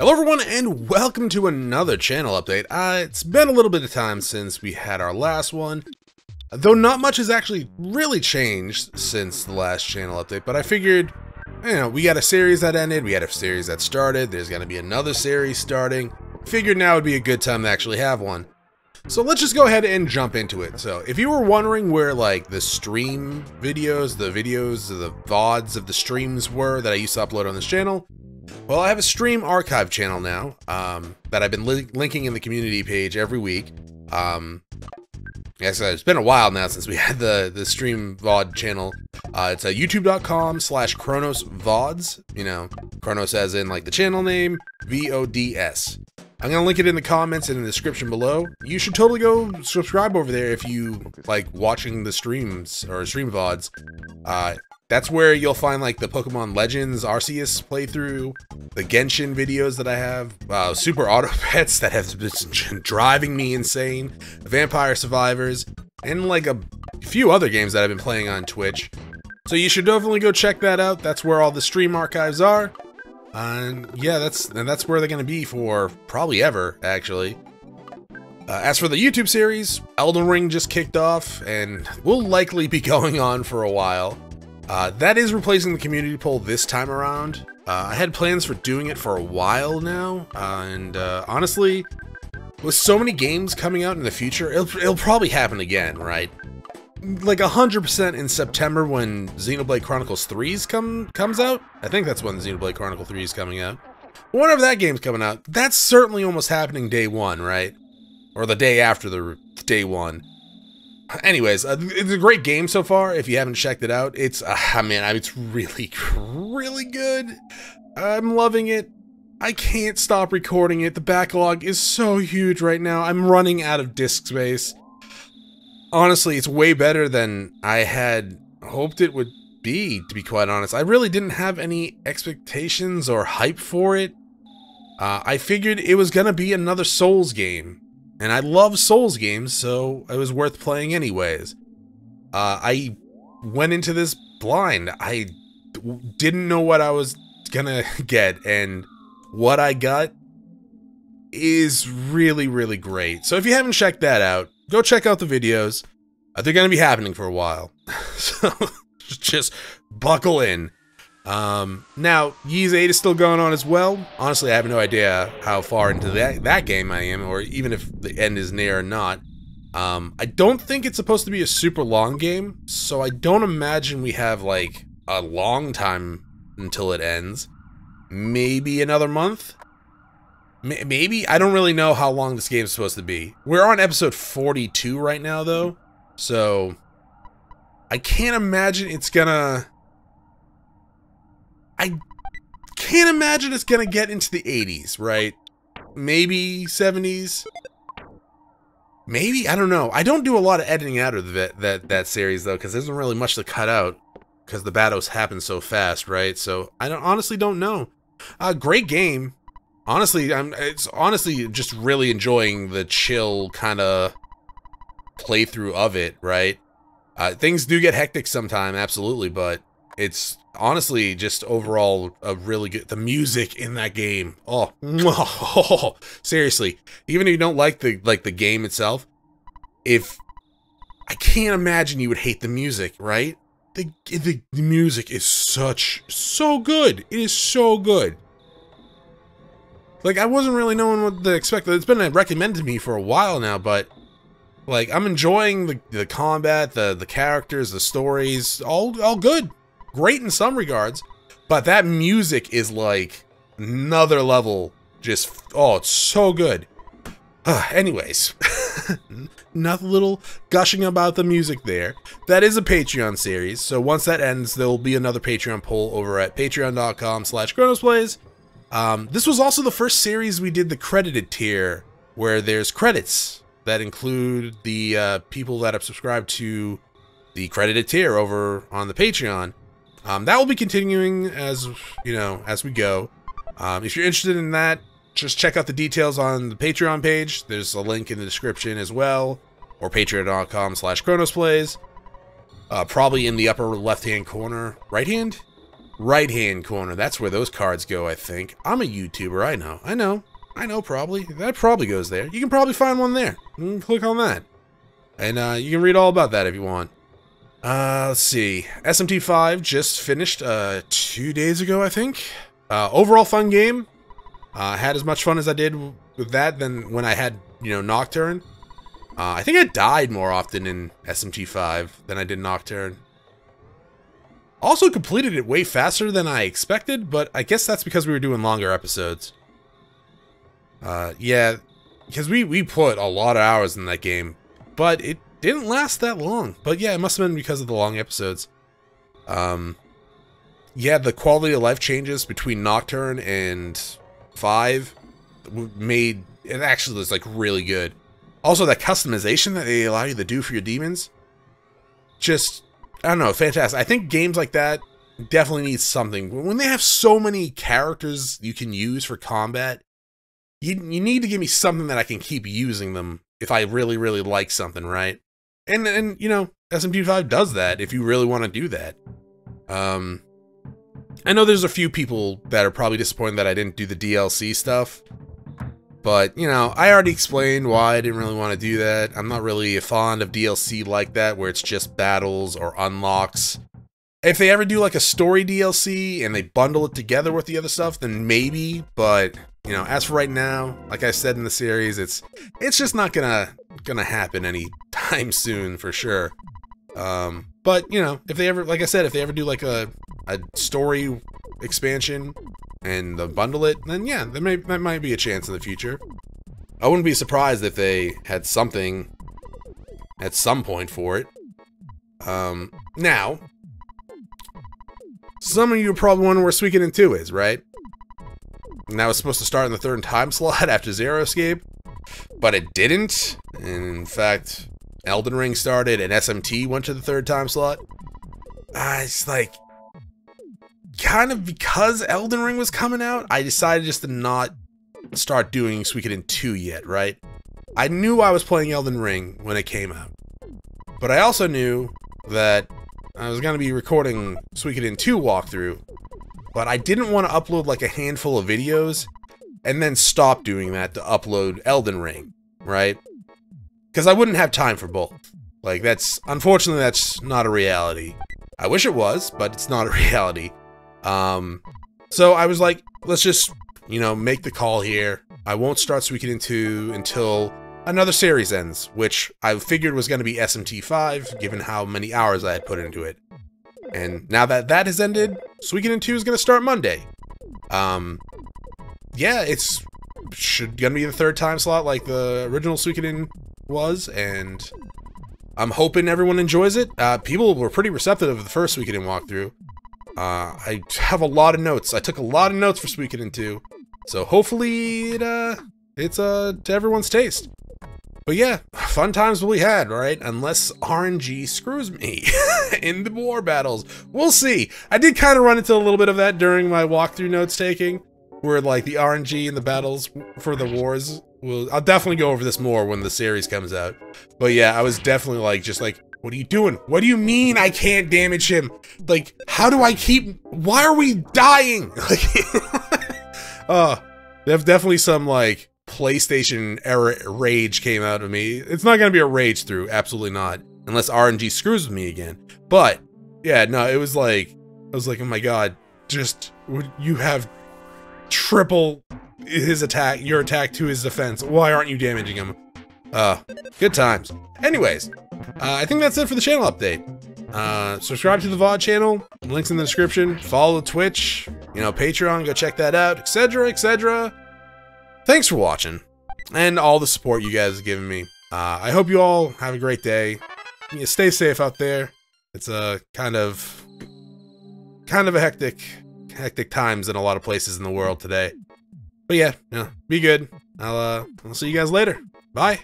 Hello everyone and welcome to another channel update. It's been a little bit of time since we had our last one, though not much has actually really changed since the last channel update, but I figured, you know, we got a series that ended, we had a series that started, there's going to be another series starting. Figured now would be a good time to actually have one. So let's just go ahead and jump into it. So if you were wondering where like the stream videos, the VODs of the streams were that I used to upload on this channel, well, I have a stream archive channel now that I've been linking in the community page every week. Like I said, it's been a while now since we had the stream VOD channel. It's at youtube.com/chronosvods, you know, Chronos as in like the channel name, VODS. I'm going to link it in the comments and in the description below. You should totally go subscribe over there if you like watching the streams or stream VODs. That's where you'll find like the Pokemon Legends Arceus playthrough, the Genshin videos that I have, Super Auto Pets that have been driving me insane, Vampire Survivors, and like a few other games that I've been playing on Twitch. So you should definitely go check that out. That's where all the stream archives are. And yeah, that's where they're going to be for probably ever, actually. As for the YouTube series, Elden Ring just kicked off and will likely be going on for a while. That is replacing the community poll this time around. I had plans for doing it for a while now, and honestly, with so many games coming out in the future, it'll probably happen again, right? Like 100% in September when Xenoblade Chronicles 3's comes out? I think that's when Xenoblade Chronicles 3 is coming out. But whenever that game's coming out, that's certainly almost happening day one, right? Or the day after the day one. Anyways, it's a great game so far. If you haven't checked it out, it's it's really, really good. I'm loving it. I can't stop recording it. The backlog is so huge right now. I'm running out of disk space. Honestly, it's way better than I had hoped it would be, to be quite honest. I really didn't have any expectations or hype for it. I figured it was gonna be another Souls game. And I love Souls games, so it was worth playing anyways. I went into this blind. I didn't know what I was gonna get, and what I got is really, really great. So if you haven't checked that out, go check out the videos. They're gonna be happening for a while, so just buckle in. Now, Ys 8 is still going on as well. Honestly, I have no idea how far into that game I am, or even if the end is near or not. I don't think it's supposed to be a super long game, so I don't imagine we have, like, a long time until it ends. Maybe another month? Maybe? I don't really know how long this game is supposed to be. We're on episode 42 right now, though, so I can't imagine it's gonna... I can't imagine it's gonna get into the 80s, right? Maybe 70s? Maybe? I don't know. I don't do a lot of editing out of that series, though, because there isn't really much to cut out, because the battles happen so fast, right? So, I honestly don't know. Great game. Honestly, it's honestly just really enjoying the chill kind of playthrough of it, right? Things do get hectic sometime, absolutely, but it's... honestly, just overall, a really good... the music in that game. Oh, seriously. Even if you don't like the game itself, if... I can't imagine you would hate the music, right? The music is so good. It is so good. Like, I wasn't really knowing what to expect. It's been recommended to me for a while now, but... like, I'm enjoying the combat, the characters, the stories. All good. Great in some regards, but that music is like another level. Just, oh, it's so good. Anyways, nothing little gushing about the music there. That is a Patreon series, so once that ends, there will be another Patreon poll over at patreon.com/chronosplays. This was also the first series we did the credited tier, where there's credits that include the people that have subscribed to the credited tier over on the Patreon. That will be continuing as, you know, as we go. If you're interested in that, just check out the details on the Patreon page. There's a link in the description as well, or patreon.com/chronosplays. Probably in the upper left-hand corner, right-hand? Right-hand corner. That's where those cards go, I think. I'm a YouTuber, I know. I know, probably. That probably goes there. You can probably find one there. Click on that. And you can read all about that if you want. Let's see. SMT5 just finished 2 days ago, I think. Overall fun game. Had as much fun as I did with that than when I had, you know, Nocturne. I think I died more often in SMT5 than I did Nocturne. Also completed it way faster than I expected, but I guess that's because we were doing longer episodes. Yeah, because we put a lot of hours in that game, but it didn't last that long. But yeah, it must have been because of the long episodes. Yeah, the quality of life changes between Nocturne and 5 made it actually was like really good. Also, that customization that they allow you to do for your demons, just, I don't know, fantastic. I think games like that definitely need something. When they have so many characters you can use for combat, you need to give me something that I can keep using them if I really, really like something, right? And you know, SMT5 does that if you really want to do that. I know there's a few people that are probably disappointed that I didn't do the DLC stuff, but, you know, I already explained why I didn't really want to do that. I'm not really fond of DLC like that, where it's just battles or unlocks. If they ever do, like, a story DLC and they bundle it together with the other stuff, then maybe, but, you know, as for right now, like I said in the series, it's just not gonna happen anytime soon, for sure. But, you know, if they ever, like I said, if they ever do, like, a story expansion and bundle it, then yeah, that might be a chance in the future. I wouldn't be surprised if they had something at some point for it. Now, some of you are probably wondering where Suikoden II is, right? And that was supposed to start in the third time slot after Zero Escape, but it didn't. And in fact, Elden Ring started and SMT went to the third time slot. It's like, kind of because Elden Ring was coming out, I decided just to not start doing Suikoden 2 yet, right? I knew I was playing Elden Ring when it came out, but I also knew that I was going to be recording Suikoden 2 walkthrough, but I didn't want to upload like a handful of videos and then stop doing that to upload Elden Ring, right? Because I wouldn't have time for both. Like, that's, unfortunately, that's not a reality. I wish it was, but it's not a reality. So I was like, let's just, you know, make the call here. I won't start Suikoden 2 until another series ends, which I figured was going to be SMT5, given how many hours I had put into it. And now that that has ended, Suikoden 2 is going to start Monday. Yeah, it's going to be the third time slot like the original Suikoden was, and I'm hoping everyone enjoys it. People were pretty receptive of the first Suikoden walkthrough. I have a lot of notes. I took a lot of notes for Suikoden 2, so hopefully it's to everyone's taste. But yeah, fun times we had, right? Unless RNG screws me in the war battles. We'll see. I did kind of run into a little bit of that during my walkthrough notes taking, where like the RNG in the battles for the wars. I'll definitely go over this more when the series comes out. But yeah, I was definitely like, just like, what are you doing? What do you mean I can't damage him? Like, how do I keep... Why are we dying? Like, there's definitely some, like, PlayStation era rage came out of me. It's not going to be a rage through. Absolutely not. Unless RNG screws with me again. But, yeah, no, it was like... I was like, oh my god. Just, you have triple his attack, your attack to his defense. Why aren't you damaging him? Good times. Anyways... I think that's it for the channel update. Subscribe to the VOD channel, links in the description, follow Twitch, you know, Patreon, go check that out, etc, etc. Thanks for watching, and all the support you guys have given me. I hope you all have a great day. You know, stay safe out there. It's a kind of a hectic times in a lot of places in the world today. But yeah, you know, be good. I'll see you guys later. Bye.